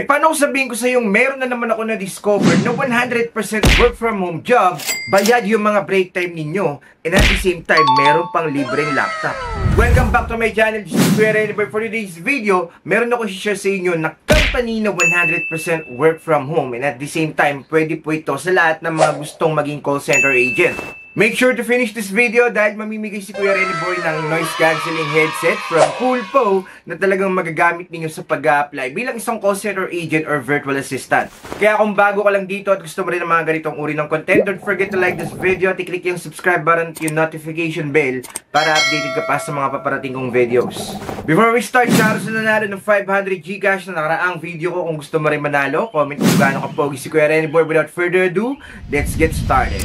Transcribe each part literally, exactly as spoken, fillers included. E paano ko sabihin ko sa yung meron na naman ako na-discover na one hundred percent work from home job, bayad yung mga break time ninyo, and at the same time, meron pang libreng laptop. Welcome back to my channel, this is KUYA Reneboy. For today's video, meron ako i-share sa inyo na company na one hundred percent work from home, and at the same time, pwede po ito sa lahat ng mga gustong maging call center agent. Make sure to finish this video dahil mamimigay si Kuya Reneboy ng noise cancelling headset from Coolpo na talagang magagamit ninyo sa pag-a-apply bilang isang call center agent or virtual assistant. Kaya kung bago ka lang dito at gusto mo rin ng mga ganitong uri ng content, don't forget to like this video at i-click yung subscribe button at yung notification bell para updated ka pa sa mga paparating kong videos. Before we start, saro sa nanalo ng five hundred Gcash na nakaraang video ko. Kung gusto mo rin manalo, comment kung gaano ka pogi si Kuya Reneboy. Without further ado, let's get started.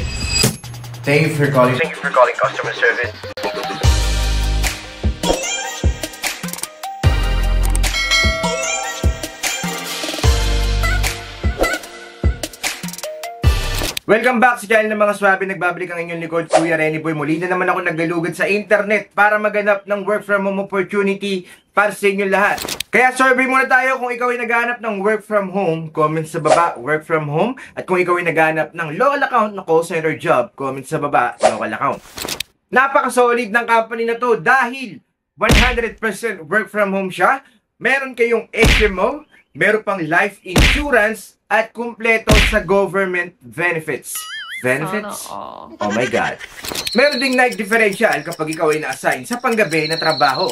Thank you for calling. Thank you for calling customer service. Welcome back sa channel ng mga swabe. Nagbabalik ang inyong likod, Kuya Reneboy. Muli na naman ako naglalugad sa internet para maganap ng work from home opportunity para sa inyo lahat. Kaya survey muna tayo kung ikaw ay naghahanap ng work from home, comment sa baba, work from home. At kung ikaw ay naghahanap ng local account na call center job, comment sa baba, local account. Napaka-solid ng company na to dahil one hundred percent work from home siya. Meron kayong H M O, meron pang life insurance, at kumpleto sa government benefits. Benefits? Oh my God. Meron ding night differential kapag ikaw ay na-assign sa panggabi na trabaho.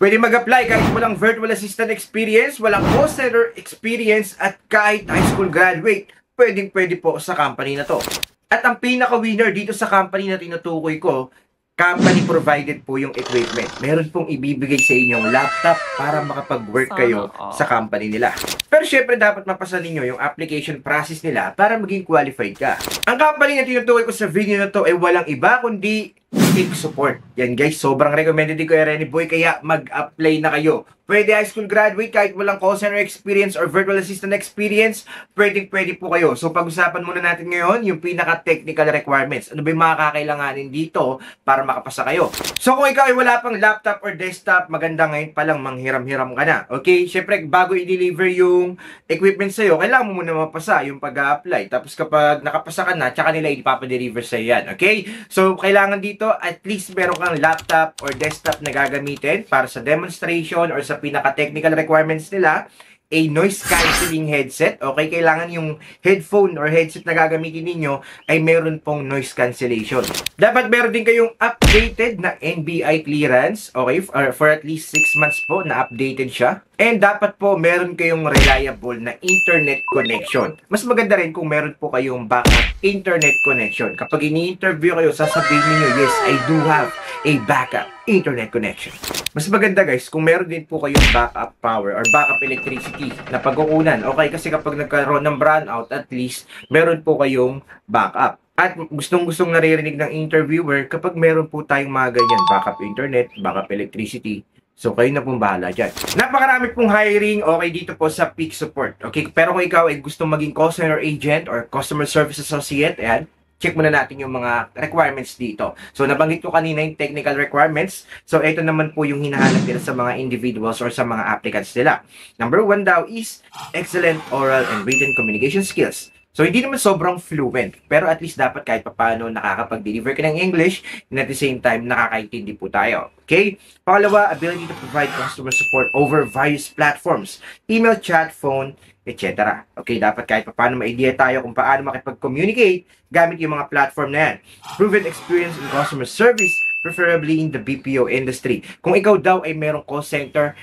Pwede mag-apply kahit walang virtual assistant experience, walang call center experience, at kahit high school graduate, pwedeng pwede po sa company na to. At ang pinaka-winner dito sa company na tinutukoy ko, company provided po yung equipment. Meron pong ibibigay sa inyong laptop para makapag-work kayo sa company nila. Pero syempre dapat mapasan ninyo yung application process nila para maging qualified ka. Ang company na tinutukoy ko sa video na to ay walang iba kundi Peak Support. Yan guys, sobrang recommended ko Kuya Reneboy, kaya mag-apply na kayo. Pwede high school graduate kahit walang call center experience or virtual assistant experience, pwede pwede po kayo. So pag-usapan muna natin ngayon yung pinaka-technical requirements. Ano ba yung makakailanganin dito para makapasa kayo? So kung ikaw ay wala pang laptop or desktop, maganda ngayon palang manghiram-hiram ka na. Okay, syempre bago i-deliver yung equipment sa'yo, kailangan mo muna mapasa yung pag-a-apply. Tapos kapag nakapasa ka na, tsaka nila ipapadeliver sa'yo yan. Okay, so kailangan dito at least meron kang laptop or desktop na gagamitin para sa demonstration or sa pinaka-technical requirements nila. A noise cancelling headset. Okay, kailangan yung headphone or headset na gagamitin ninyo ay meron pong noise cancellation. Dapat meron din kayong updated na N B I clearance. Okay, for, for at least six months po na updated siya. And dapat po meron kayong reliable na internet connection. Mas maganda rin kung meron po kayong backup internet connection. Kapag ini-interview kayo, sasabihin niyo, yes, I do have a backup internet connection. Mas maganda guys kung meron din po kayong backup power or backup electricity na pagkukunan. Okay, kasi kapag nagkaroon ng brownout, at least meron po kayong backup. At gustong-gustong naririnig ng interviewer kapag meron po tayong mga ganyan, backup internet, backup electricity. So kayo na pong bahala dyan. Napakarami pong hiring, okay, dito po sa Peak Support. Okay, pero kung ikaw ay gusto maging call center agent or customer service associate, ayan, check muna natin yung mga requirements dito. So, nabanggit ko kanina yung technical requirements. So, ito naman po yung hinahanap nila sa mga individuals or sa mga applicants nila. Number one daw is excellent oral and written communication skills. So, hindi naman sobrang fluent. Pero at least dapat kahit papano nakakapag-deliver ka ng English and at the same time nakakaintindi po tayo. Okay? Pangalawa, ability to provide customer support over various platforms. Email, chat, phone, et cetera. Okay, dapat kahit paano ma-idea tayo kung paano makipag-communicate gamit yung mga platform na yan. Proven experience in customer service, preferably in the B P O industry. Kung ikaw daw ay merong call center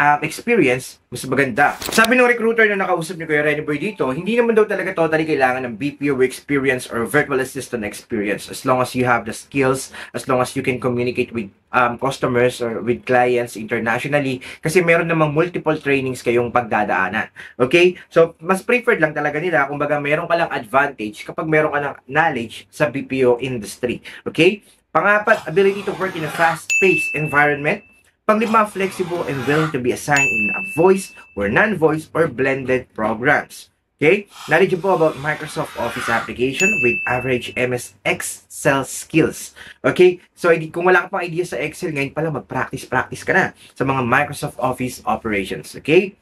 um, experience, mas maganda. Sabi ng recruiter na nakausap ni Kuya Reneboy dito, hindi naman daw talaga totally kailangan ng B P O experience or virtual assistant experience. As long as you have the skills, as long as you can communicate with Um, customers or with clients internationally, kasi meron namang multiple trainings kayong pagdadaanan. Okay? So, mas preferred lang talaga nila, kumbaga meron ka lang advantage kapag meron ka ng knowledge sa B P O industry. Okay? Pangapat, ability to work in a fast-paced environment. Panglima, flexible and willing to be assigned in a voice or non-voice or blended programs. Okay? Knowledgeable about Microsoft Office application with average M S Excel skills. Okay? So, kung wala ka pang idea sa Excel, ngayon pala mag-practice-practice ka na sa mga Microsoft Office operations. Okay?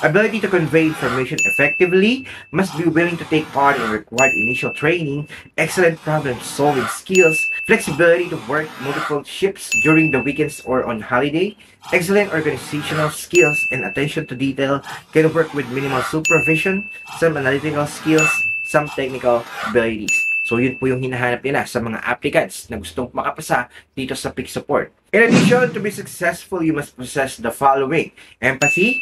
ability to convey information effectively, must be willing to take part in required initial training, excellent problem-solving skills, flexibility to work multiple shifts during the weekends or on holiday, excellent organizational skills and attention to detail, can work with minimal supervision, some analytical skills, some technical abilities. So yun po yung hinahanap nila sa mga applicants na gustong makapasa dito sa Peak Support. In addition, to be successful, you must possess the following: empathy,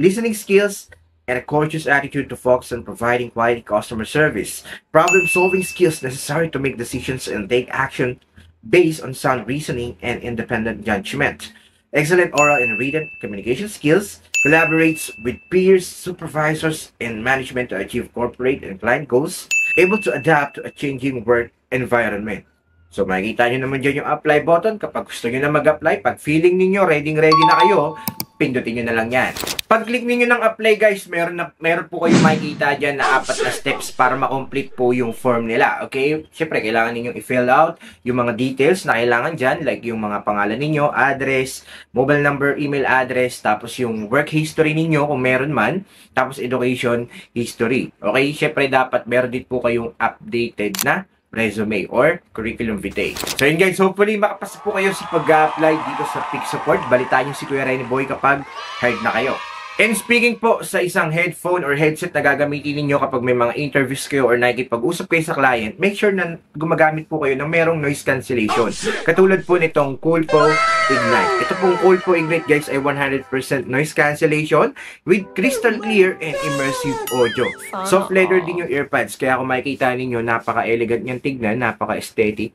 listening skills, and a conscious attitude to focus on providing quality customer service, problem-solving skills necessary to make decisions and take action based on sound reasoning and independent judgment, excellent oral and written communication skills, collaborates with peers, supervisors, and management to achieve corporate and client goals, able to adapt to a changing work environment. So makikita nyo naman dyan yung apply button. Kapag gusto nyo na mag-apply, pag feeling ninyo ready ready na kayo, pindutin nyo na lang yan. Pag click niyo ng apply, guys, meron na meron po kayong makikita diyan na apat na steps para ma-complete po yung form nila. Okay? Syempre kailangan niyo i-fill out yung mga details na kailangan diyan, like yung mga pangalan niyo, address, mobile number, email address, tapos yung work history niyo kung meron man, tapos education history. Okay? Syempre dapat meron din po kayong updated na resume or curriculum vitae. So yun guys, hopefully makapasa po kayo sa pag-apply dito sa Peak Support. Balitaan nyo si Kuya Reneboy kapag hired na kayo. And speaking po sa isang headphone or headset na gagamitin ninyo kapag may mga interviews kayo or nakikipag-usap kayo sa client, make sure na gumagamit po kayo ng merong noise cancellation. Katulad po nitong Coolpo Ignite. Ito pong Coolpo Ignite, guys, ay one hundred percent noise cancellation with crystal clear and immersive audio. Soft leather din yung earpads, kaya kung makikita ninyo, napaka-elegant niyang tignan, napaka-aesthetic.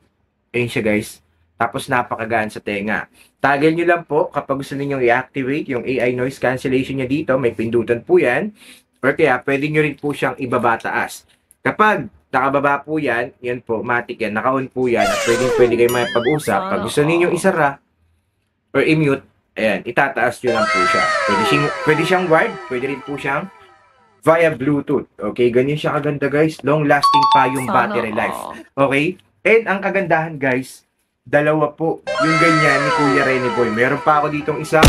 Ayun siya, guys. Tapos napakagaan sa tenga. Toggle nyo lang po kapag gusto ninyong i-activate yung A I noise cancellation niya dito. May pindutan po yan. Or kaya pwede nyo rin po siyang ibaba taas. Kapag nakababa po yan, yan po, matik yan, naka-on po yan. At pwede, pwede kayo may pag-usap. Pag gusto ninyong isara or i-mute, ayan, itataas nyo lang po siya. Pwede siyang, pwede siyang wired, pwede rin po siyang via Bluetooth. Okay, ganyan siya kaganda, guys. Long lasting pa yung battery life. Okay? And ang kagandahan, guys, dalawa po yung ganyan ni Kuya Reneboy. Meron pa ako ditong isang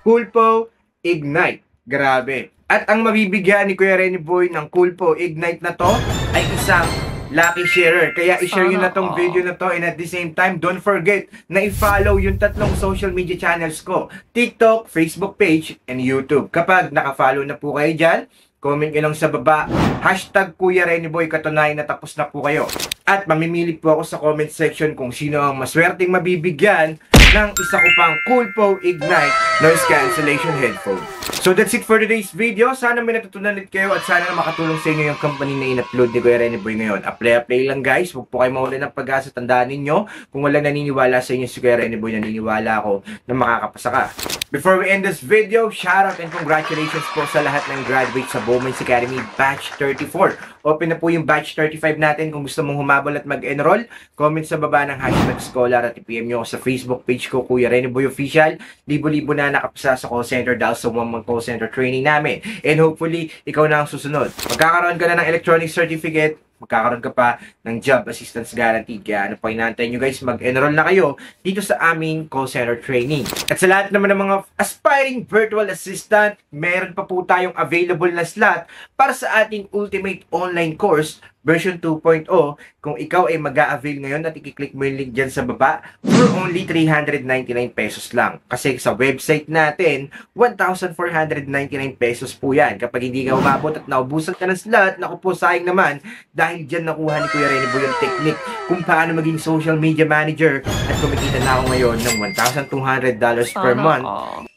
Coolpo Ignite. Grabe. At ang mabibigyan ni Kuya Reneboy ng Coolpo Ignite na to ay isang lucky sharer. Kaya i-share yun na tong video na to, and at the same time, don't forget na i-follow yung tatlong social media channels ko: TikTok, Facebook page, and YouTube. Kapag nakafollow na po kayo dyan, comment nyo lang sa baba, hashtag Kuya Reneboy, katunay na tapos na po kayo. At mamimili po ako sa comment section kung sino ang maswerteng mabibigyan ng isa ko pang Coolpo Ignite noise cancellation headphone. So that's it for today's video. Sana may natutunan ulit kayo at sana na makatulong sa inyo yung company na in-upload ni Kuya Reneboy ngayon. Apply-apply lang, guys. Huwag po kayo mawala ng pag-asa. Tandaan ninyo, kung walang naniniwala sa inyo si Kuya Reneboy, naniniwala ako na makakapasa ka. Before we end this video, shout out and congratulations po sa lahat ng graduates sa Bowman's Academy Batch thirty-four. Open na po yung batch thirty-five natin. Kung gusto mong humabol at mag-enroll, comment sa baba ng hashtag scholar at i-P M nyo ako sa Facebook page ko, Kuya Reneboy Official. Libo-libo na nakapasa sa call center dahil sa one-month call center training namin. And hopefully, ikaw na ang susunod. Magkakaroon ka na ng electronic certificate, magkakaroon ka pa ng job assistance guarantee. Kaya ano pa hinantay nyo, guys, mag-enroll na kayo dito sa aming call center training. At sa lahat naman ng mga aspiring virtual assistant, meron pa po tayong available na slot para sa ating ultimate online course version two point oh. Kung ikaw ay mag-a-avail ngayon at i-click mo yung link dyan sa baba, for only three hundred ninety-nine pesos lang. Kasi sa website natin, one thousand four hundred ninety-nine pesos po yan. Kapag hindi ka umabot at naubusan ka ng slot, naku po, sayang naman, dahil dyan nakuha ni Kuya Reneboy yung technique kung paano maging social media manager, at kumikita na ako ngayon ng one thousand two hundred dollars per month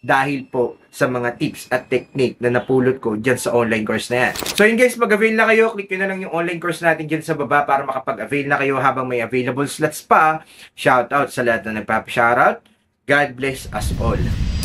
dahil po sa mga tips at technique na napulot ko dyan sa online course na yan. So yun, guys, mag-avail na kayo. Click nyo na lang yung online course natin dyan sa baba para makapag-avail na kayo habang may available slots pa. Shoutout sa lahat na nagpapashoutout. God bless us all.